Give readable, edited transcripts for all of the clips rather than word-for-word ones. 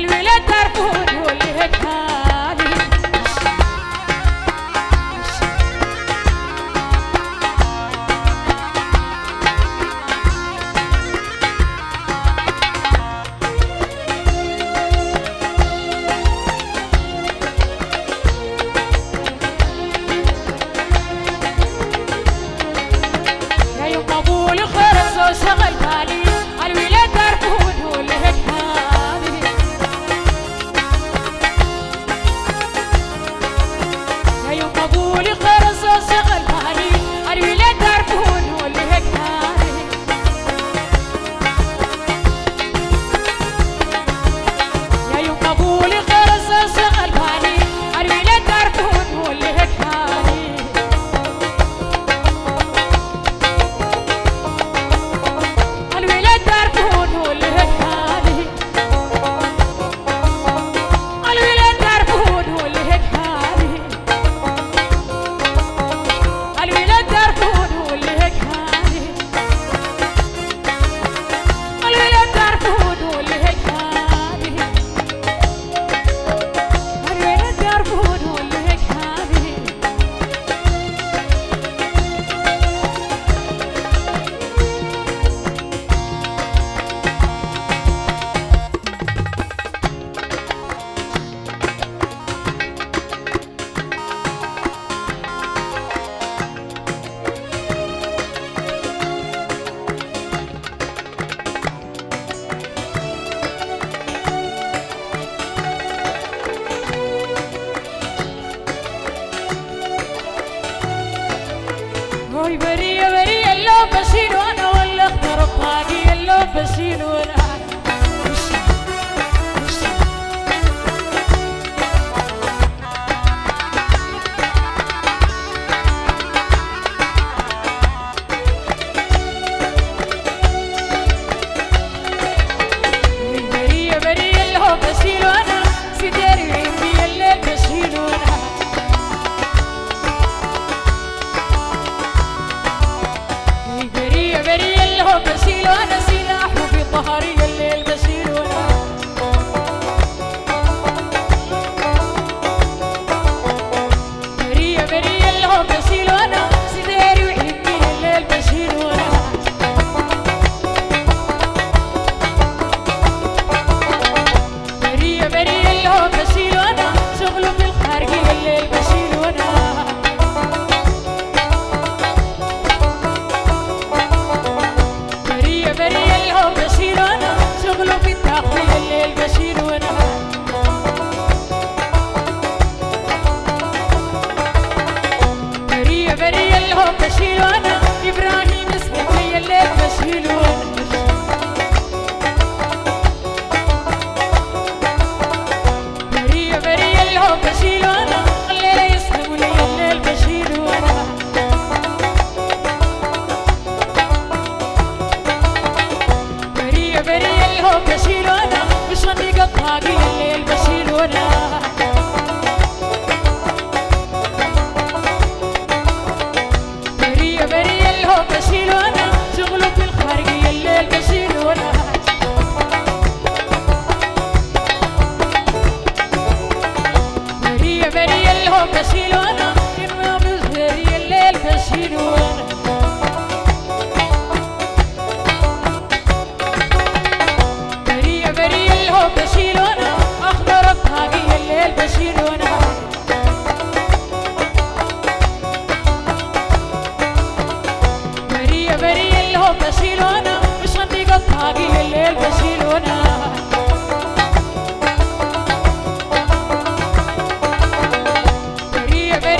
الولاد ترفض واللي هتهالي جايو قبول خرص وشغل بالي الولاد ترفض واللي هتهالي بريه بريه اللو بشيل وانا ولا اخضر بطاقي اللو بشيل وانا بريه بريه اللو بشيل وانا سديري بي اللي بشيل وانا بشيل وانا سلاح وفي ظهري الليل بشيل وانا بريه بريه الهم بشيل وانا سديري وحبي الليل بشيل وانا بريه بريه الهم بشيل وانا شغله في الخارجي الليل بشيل وانا بشيل وانا ابراهيم اسمه لي الليل بشيل وانا بريه بريه الهم بشيل وانا الليل يسحب لي الليل بشيل وانا بريه بريه الهم بشيل وانا مش غني قطاقي الليل بشيل وانا بشيل وانا شغله في الخارجية الليل بشيل وانا بريه بريه الهم بشيل وانا المامز بريه الليل بشيل وانا بريه بريه الهم بشيل وانا اخضر بطاقي الليل بشيل وانا بشيل وانا مش غني قطاقي الليل بشيل وانا بريه بريه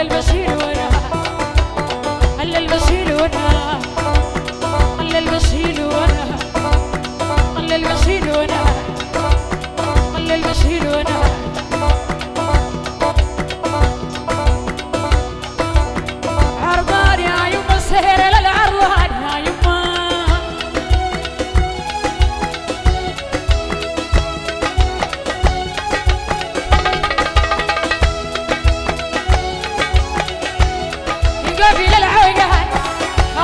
هلا البشير وراها، هلا البشير وراها، هلا البشير وراها، هلا البشير وراها، هلا البشير وراها. عرضان يا يما السهر للعرضان يا يما،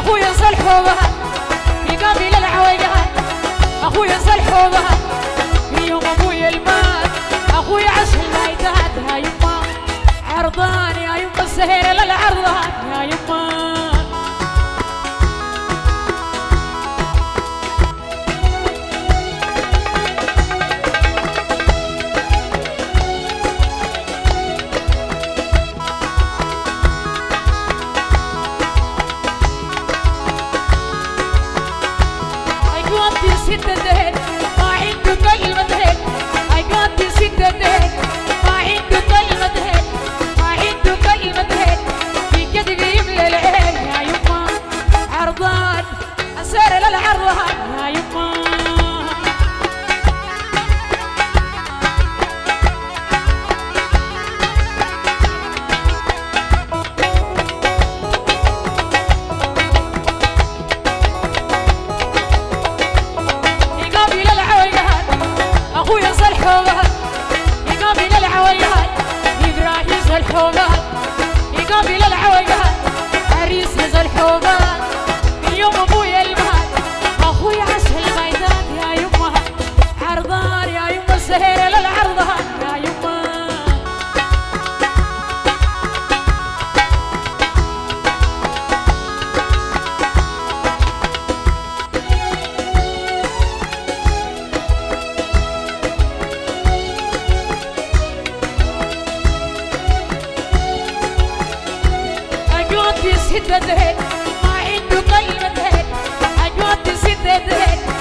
أخويا صلح وبها يقابل العويقة، أخويا صلح وبها فيهم أبويا المال، أخويا عشر المايتات يا يما. عرضان يا يما السهير للعرضان يا يما، يقابل العويقات عريس نزل حومات اليوم ابويا المهد، اخويا عسل الميدان يا يما. عرضان يا يما السهير للعرضان يا يما، ما عنده قلب ذهب، أجواد تسد ذهب.